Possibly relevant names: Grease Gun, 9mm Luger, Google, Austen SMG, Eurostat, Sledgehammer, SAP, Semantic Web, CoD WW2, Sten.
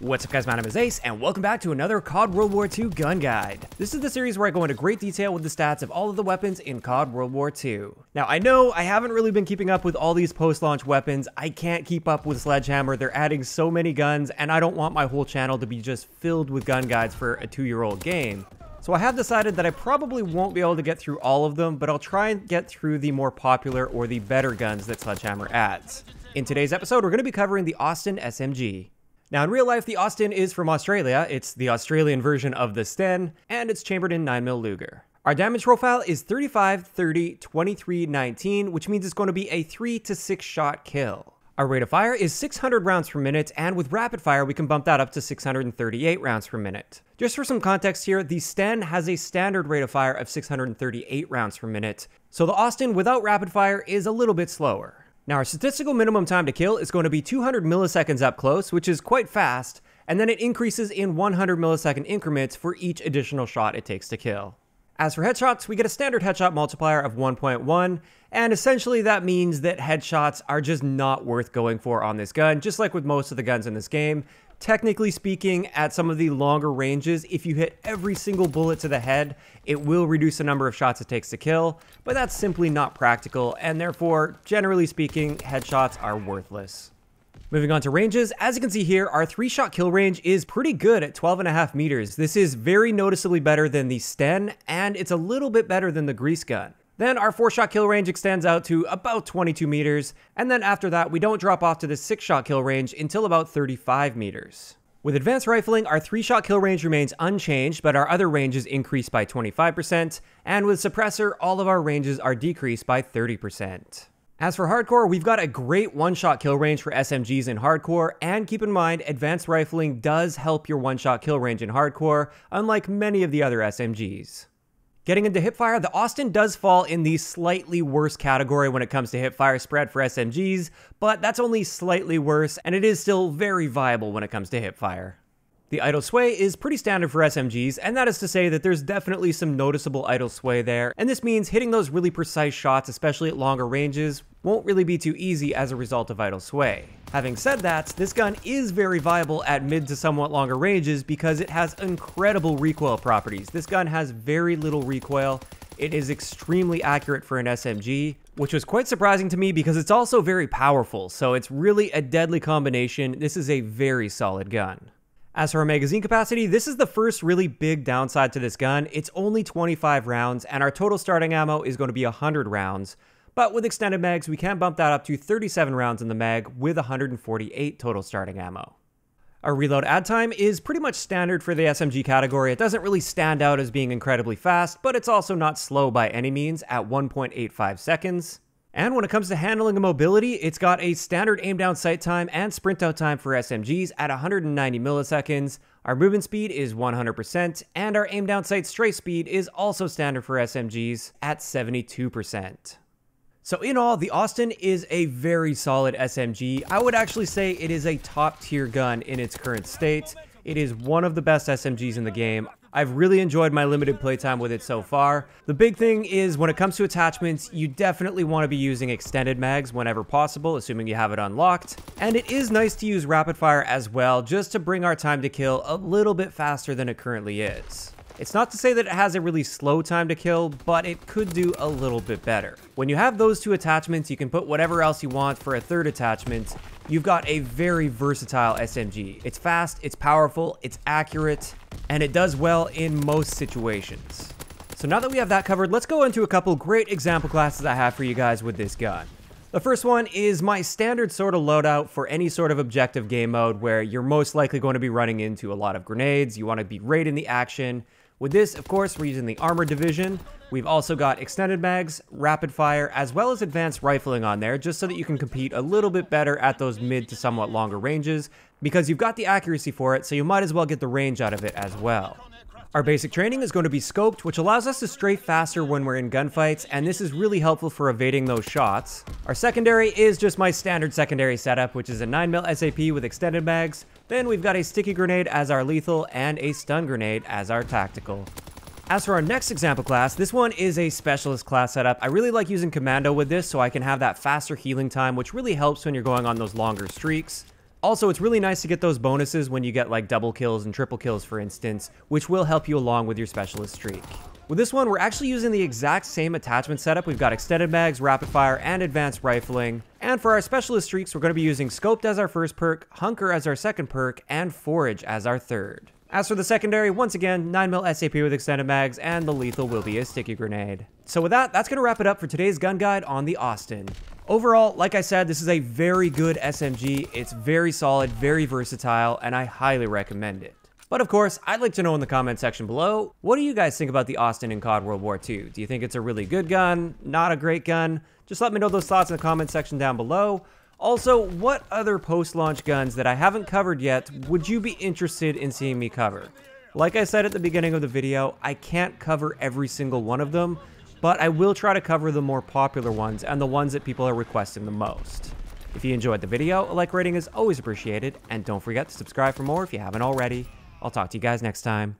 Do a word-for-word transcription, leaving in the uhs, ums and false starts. What's up guys, my name is Ace, and welcome back to another C O D World War Two gun guide. This is the series where I go into great detail with the stats of all of the weapons in C O D World War Two. Now I know I haven't really been keeping up with all these post-launch weapons. I can't keep up with Sledgehammer, they're adding so many guns, and I don't want my whole channel to be just filled with gun guides for a two-year-old game. So I have decided that I probably won't be able to get through all of them, but I'll try and get through the more popular or the better guns that Sledgehammer adds. In today's episode, we're going to be covering the Austen S M G. Now in real life, the Austen is from Australia, it's the Australian version of the Sten, and it's chambered in nine millimeter Luger. Our damage profile is thirty-five, thirty, twenty-three, nineteen, which means it's going to be a three to six shot kill. Our rate of fire is six hundred rounds per minute, and with rapid fire we can bump that up to six hundred thirty-eight rounds per minute. Just for some context here, the Sten has a standard rate of fire of six hundred thirty-eight rounds per minute, so the Austen without rapid fire is a little bit slower. Now our statistical minimum time to kill is going to be two hundred milliseconds up close, which is quite fast, and then it increases in one hundred millisecond increments for each additional shot it takes to kill. As for headshots, we get a standard headshot multiplier of one point one, and essentially that means that headshots are just not worth going for on this gun, just like with most of the guns in this game. Technically speaking, at some of the longer ranges, if you hit every single bullet to the head, it will reduce the number of shots it takes to kill, but that's simply not practical, and therefore, generally speaking, headshots are worthless. Moving on to ranges, as you can see here, our three-shot kill range is pretty good at twelve and a half meters. This is very noticeably better than the Sten, and it's a little bit better than the Grease Gun. Then our four-shot kill range extends out to about twenty-two meters, and then after that we don't drop off to the six-shot kill range until about thirty-five meters. With advanced rifling, our three-shot kill range remains unchanged, but our other ranges increase by twenty-five percent, and with suppressor, all of our ranges are decreased by thirty percent. As for hardcore, we've got a great one-shot kill range for S M Gs in hardcore, and keep in mind, advanced rifling does help your one-shot kill range in hardcore, unlike many of the other S M Gs. Getting into hipfire, the Austen does fall in the slightly worse category when it comes to hipfire spread for S M Gs, but that's only slightly worse, and it is still very viable when it comes to hipfire. The idle sway is pretty standard for S M Gs, and that is to say that there's definitely some noticeable idle sway there, and this means hitting those really precise shots, especially at longer ranges, won't really be too easy as a result of idle sway. Having said that, this gun is very viable at mid to somewhat longer ranges because it has incredible recoil properties. This gun has very little recoil. It is extremely accurate for an S M G, which was quite surprising to me because it's also very powerful, so it's really a deadly combination. This is a very solid gun. As for our magazine capacity, this is the first really big downside to this gun. It's only twenty-five rounds, and our total starting ammo is going to be one hundred rounds. But with extended mags, we can bump that up to thirty-seven rounds in the mag with one hundred forty-eight total starting ammo. Our reload add time is pretty much standard for the S M G category. It doesn't really stand out as being incredibly fast, but it's also not slow by any means at one point eight five seconds. And when it comes to handling and mobility, it's got a standard aim down sight time and sprint out time for S M Gs at one hundred ninety milliseconds. Our movement speed is one hundred percent, and our aim down sight strafe speed is also standard for S M Gs at seventy-two percent. So in all, the Austen is a very solid S M G. I would actually say it is a top tier gun in its current state. It is one of the best S M Gs in the game. I've really enjoyed my limited playtime with it so far. The big thing is when it comes to attachments, you definitely want to be using extended mags whenever possible, assuming you have it unlocked. And it is nice to use rapid fire as well, just to bring our time to kill a little bit faster than it currently is. It's not to say that it has a really slow time to kill, but it could do a little bit better. When you have those two attachments, you can put whatever else you want for a third attachment. You've got a very versatile S M G. It's fast, it's powerful, it's accurate, and it does well in most situations. So now that we have that covered, let's go into a couple great example classes I have for you guys with this gun. The first one is my standard sort of loadout for any sort of objective game mode where you're most likely going to be running into a lot of grenades, you want to be right in the action. With this, of course, we're using the Armored Division. We've also got extended mags, rapid fire, as well as advanced rifling on there, just so that you can compete a little bit better at those mid to somewhat longer ranges, because you've got the accuracy for it, so you might as well get the range out of it as well. Our basic training is going to be scoped, which allows us to strafe faster when we're in gunfights, and this is really helpful for evading those shots. Our secondary is just my standard secondary setup, which is a nine millimeter S A P with extended mags. Then we've got a sticky grenade as our lethal and a stun grenade as our tactical. As for our next example class, this one is a specialist class setup. I really like using commando with this so I can have that faster healing time, which really helps when you're going on those longer streaks. Also, it's really nice to get those bonuses when you get like double kills and triple kills, for instance, which will help you along with your specialist streak. With this one, we're actually using the exact same attachment setup. We've got extended mags, rapid fire, and advanced rifling. And for our specialist streaks, we're going to be using Scoped as our first perk, Hunker as our second perk, and Forage as our third. As for the secondary, once again, nine millimeter S A P with extended mags, and the lethal will be a sticky grenade. So with that, that's going to wrap it up for today's gun guide on the Austen. Overall, like I said, this is a very good S M G. It's very solid, very versatile, and I highly recommend it. But of course, I'd like to know in the comment section below, what do you guys think about the Austen in C O D World War two? Do you think it's a really good gun? Not a great gun? Just let me know those thoughts in the comment section down below. Also, what other post-launch guns that I haven't covered yet would you be interested in seeing me cover? Like I said at the beginning of the video, I can't cover every single one of them, but I will try to cover the more popular ones and the ones that people are requesting the most. If you enjoyed the video, a like rating is always appreciated, and don't forget to subscribe for more if you haven't already. I'll talk to you guys next time.